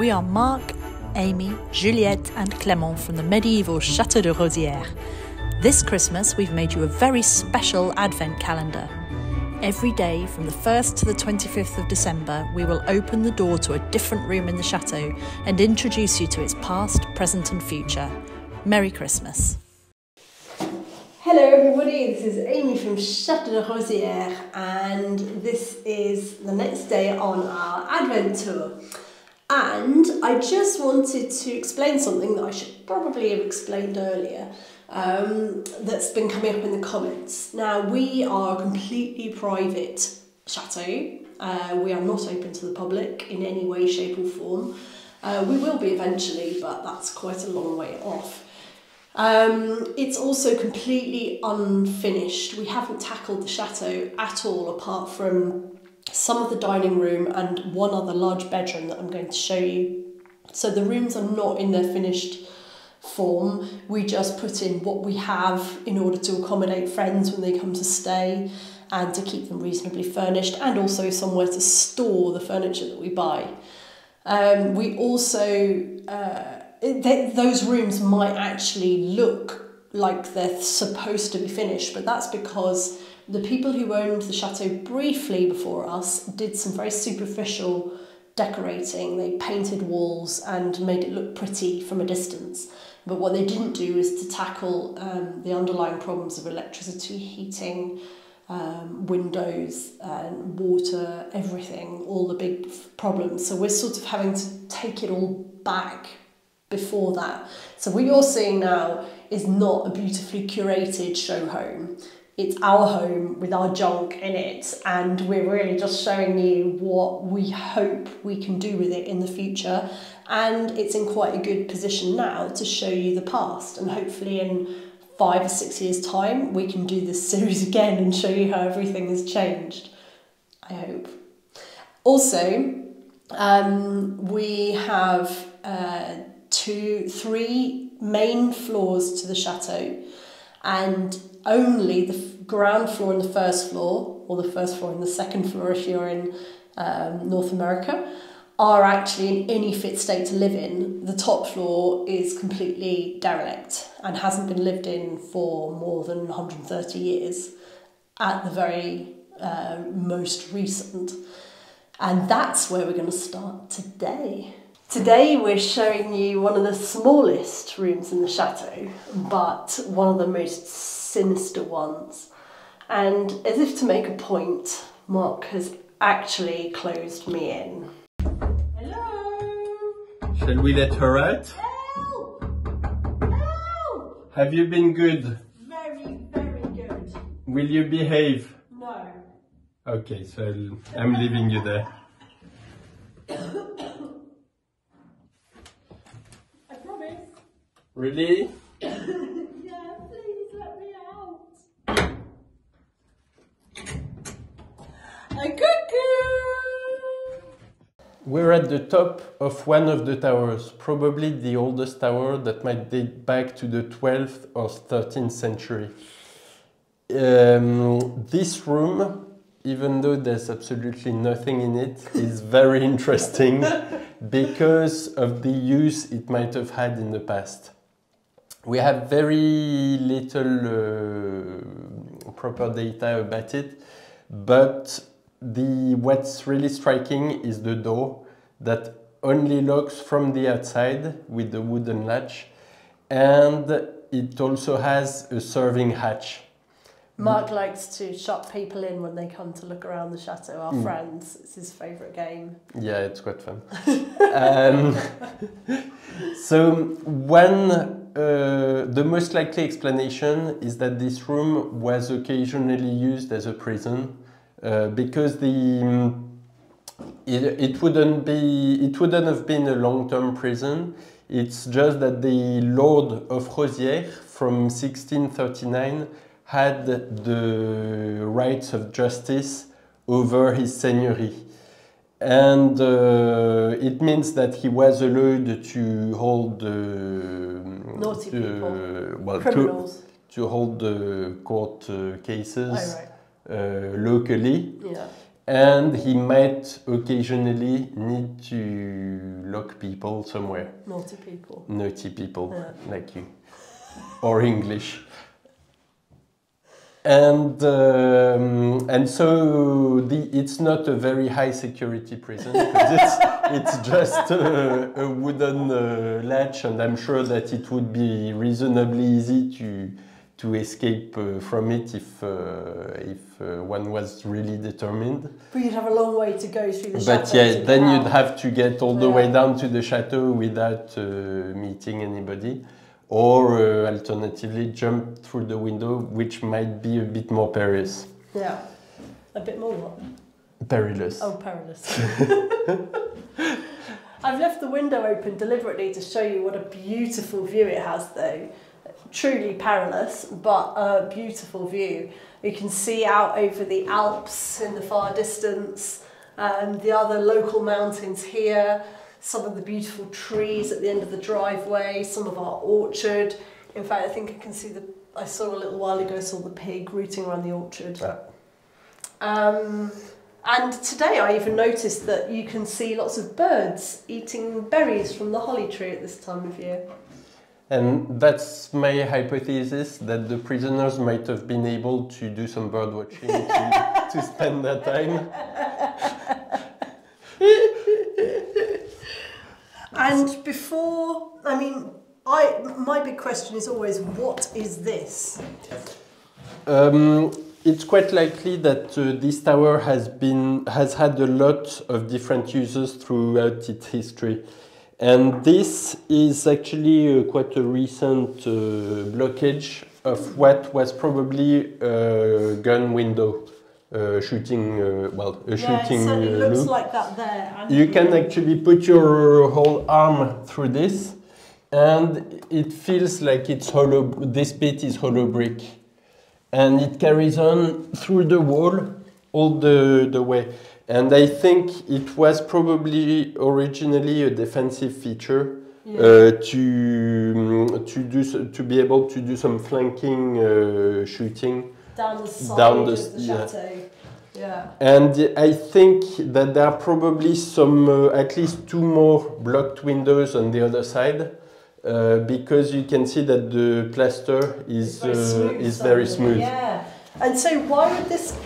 We are Marc, Amy, Juliette and Clément from the medieval Château de Rosières. This Christmas we've made you a very special Advent calendar. Every day from the 1st to the 25th of December we will open the door to a different room in the chateau and introduce you to its past, present and future. Merry Christmas. Hello everybody, this is Amy from Château de Rosières and this is the next day on our Advent tour. And I just wanted to explain something that I should probably have explained earlier that's been coming up in the comments. Now, we are a completely private chateau. We are not open to the public in any way, shape or form. We will be eventually, but that's quite a long way off. It's also completely unfinished. We haven't tackled the chateau at all apart from some of the dining room and one other large bedroom that I'm going to show you. So the rooms are not in their finished form. We just put in what we have in order to accommodate friends when they come to stay and to keep them reasonably furnished and also somewhere to store the furniture that we buy. We also, those rooms might actually look like they're supposed to be finished, but that's because the people who owned the chateau briefly before us did some very superficial decorating. They painted walls and made it look pretty from a distance. But what they didn't do is to tackle the underlying problems of electricity, heating, windows, water, everything, all the big problems. So we're sort of having to take it all back before that. So what you're seeing now is not a beautifully curated show home. It's our home with our junk in it, and we're really just showing you what we hope we can do with it in the future. And it's in quite a good position now to show you the past, and hopefully in 5 or 6 years time we can do this series again and show you how everything has changed, I hope. Also, we have three main floors to the chateau, and only the ground floor and the first floor, or the first floor and the second floor if you're in North America, are actually in any fit state to live in. The top floor is completely derelict and hasn't been lived in for more than 130 years at the very most recent. And that's where we're going to start today. Today we're showing you one of the smallest rooms in the chateau, but one of the most sinister ones. And as if to make a point, Mark has actually closed me in. Hello! Shall we let her out? Help! Help! Have you been good? Very, very good. Will you behave? No. Okay, so I'm leaving you there. Really? Yeah, please let me out. A cuckoo! We're at the top of one of the towers, probably the oldest tower that might date back to the 12th or 13th century. This room, even though there's absolutely nothing in it, is very interesting because of the use it might have had in the past. We have very little proper data about it, but what's really striking is the door that only locks from the outside with the wooden latch, and it also has a serving hatch. Mark likes to shut people in when they come to look around the chateau, our friends. It's his favourite game. Yeah, it's quite fun. So when... the most likely explanation is that this room was occasionally used as a prison because it wouldn't have been a long-term prison. It's just that the Lord of Rosières from 1639 had the rights of justice over his seigneury, and it means that he was allowed to hold naughty people, well, criminals, to hold the court cases locally. Yeah. and he might occasionally need to lock people somewhere. Naughty people. Naughty people, like you. Or English. And so it's not a very high security prison, because it's just a wooden latch, and I'm sure that it would be reasonably easy to escape from it if one was really determined. But you'd have a long way to go through the chateau. But yeah, then you'd have to get all the way down to the chateau without meeting anybody. Or alternatively, jump through the window, which might be a bit more perilous. Yeah, a bit more what? Perilous. Oh, perilous. I've left the window open deliberately to show you what a beautiful view it has, though. Truly perilous, but a beautiful view. You can see out over the Alps in the far distance, and the other local mountains here. Some of the beautiful trees at the end of the driveway, some of our orchard. In fact, I think I can see the, I saw a little while ago, I saw the pig rooting around the orchard. Yeah. And today I even noticed that you can see lots of birds eating berries from the holly tree at this time of year. And that's my hypothesis, that the prisoners might have been able to do some bird watching to spend their time. And before, I mean, my big question is always, what is this? It's quite likely that this tower has had a lot of different uses throughout its history. And this is actually quite a recent blockage of what was probably a gun window. Shooting it looks loop. Like that there. And you can actually put your whole arm through this, and it feels like it's hollow. This bit is hollow brick, and it carries on through the wall all the way. And I think it was probably originally a defensive feature. Yeah. To be able to do some flanking shooting. Down the chateau. Yeah. And I think that there are probably some, at least two more blocked windows on the other side, because you can see that the plaster is very smooth. Yeah. And so why would this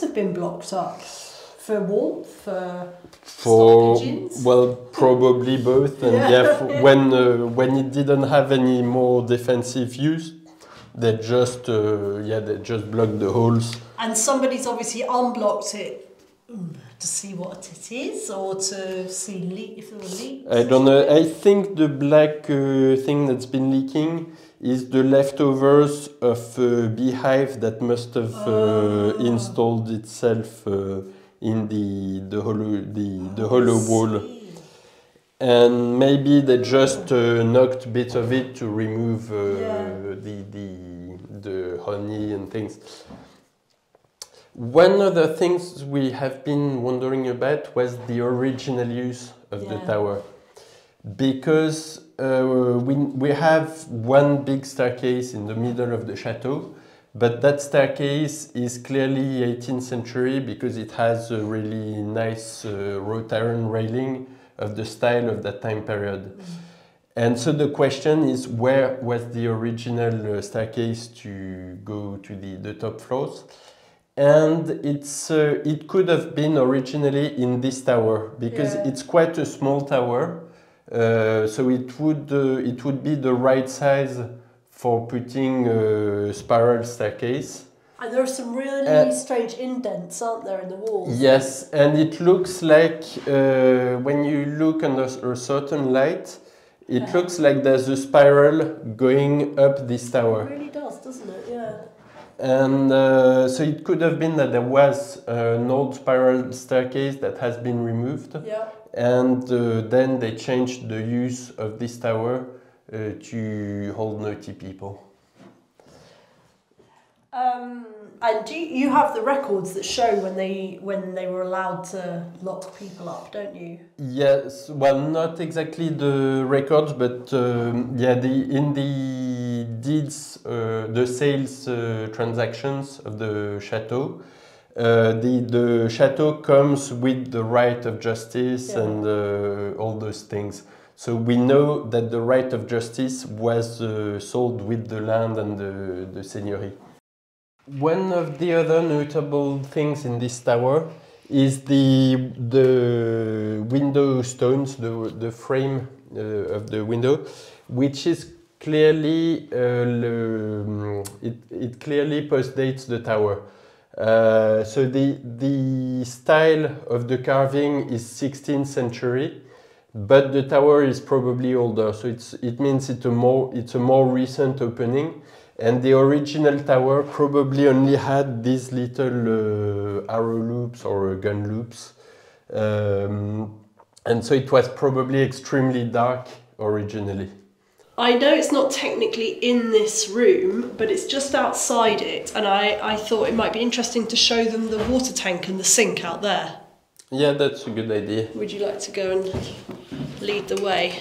have been blocked up? For warmth? For pigeons? Well, probably both. And yeah, when it didn't have any more defensive use, they just they just blocked the holes. And somebody's obviously unblocked it to see what it is, or to see if there were leaks. I don't know. I think the black thing that's been leaking is the leftovers of a beehive that must have installed itself in the hollow wall. And maybe they just knocked a bit of it to remove the honey and things. One of the things we have been wondering about was the original use of the tower. Because we have one big staircase in the middle of the chateau, but that staircase is clearly 18th century because it has a really nice wrought iron railing of the style of that time period. And so the question is, where was the original staircase to go to the top floors? And it could have been originally in this tower, because it's quite a small tower, so it would be the right size for putting a spiral staircase. And there are some really strange indents, aren't there, in the walls? Yes, and it looks like, when you look under a certain light, it looks like there's a spiral going up this tower. It really does, doesn't it? Yeah. And so it could have been that there was an old spiral staircase that has been removed. Yeah. And then they changed the use of this tower to hold naughty people. And you have the records that show when they were allowed to lock people up, don't you? Yes, well, not exactly the records, but in the deeds, the sales transactions of the chateau, the château comes with the right of justice, yeah, and all those things. So we know that the right of justice was sold with the land and the seigneury. One of the other notable things in this tower is the window stones, the frame of the window, which is clearly it clearly postdates the tower. So the style of the carving is 16th century, but the tower is probably older. So it means it's a more recent opening, and the original tower probably only had these little arrow loops or gun loops, and so it was probably extremely dark originally. I know it's not technically in this room, but it's just outside it, and I thought it might be interesting to show them the water tank and the sink out there. Yeah, that's a good idea. Would you like to go and lead the way?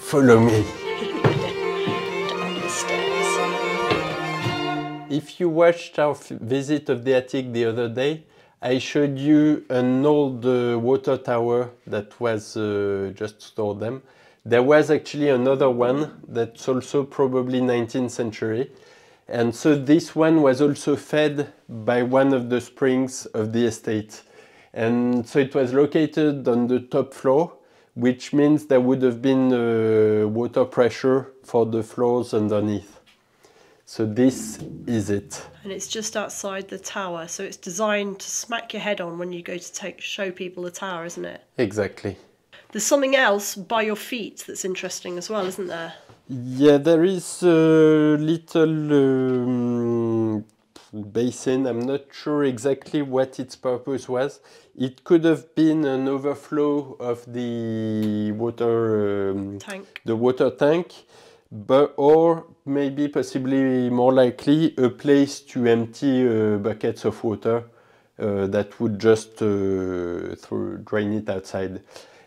Follow me. Down the stairs. If you watched our visit of the attic the other day, I showed you an old water tower that was just stored them. There was actually another one that's also probably 19th century. And so this one was also fed by one of the springs of the estate. And so it was located on the top floor, which means there would have been water pressure for the floors underneath. So this is it. And it's just outside the tower. So it's designed to smack your head on when you go to show people the tower, isn't it? Exactly. There's something else by your feet that's interesting as well, isn't there? Yeah, there is a little basin. I'm not sure exactly what its purpose was. It could have been an overflow of the water tank. The water tank, but or maybe possibly more likely a place to empty buckets of water that would just drain it outside.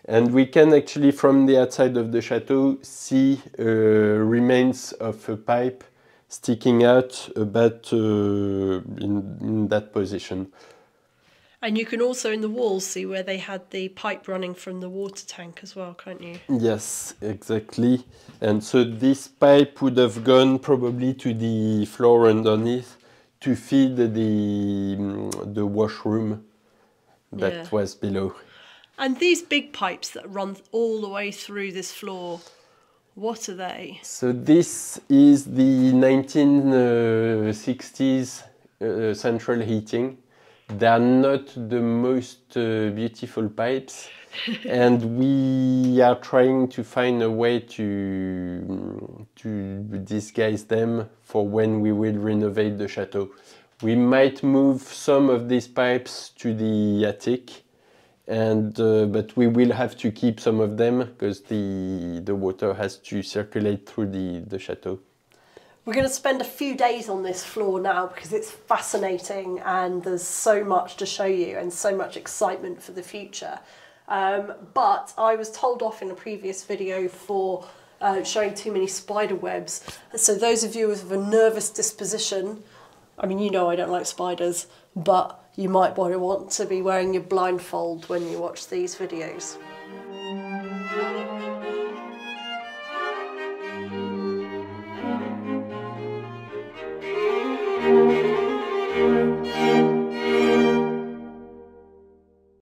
And we can actually, from the outside of the chateau, see remains of a pipe sticking out about in that position. And you can also in the walls see where they had the pipe running from the water tank as well, can't you? Yes, exactly. And so this pipe would have gone probably to the floor underneath to feed the washroom that, yeah, was below. And these big pipes that run all the way through this floor, what are they? So this is the 1960s central heating. They are not the most beautiful pipes, and we are trying to find a way to disguise them for when we will renovate the chateau. We might move some of these pipes to the attic, and but we will have to keep some of them because the water has to circulate through the chateau. We're going to spend a few days on this floor now because it's fascinating and there's so much to show you and so much excitement for the future. But I was told off in a previous video for showing too many spider webs. So those of you with a nervous disposition, I mean, you know I don't like spiders, but you might want to be wearing your blindfold when you watch these videos.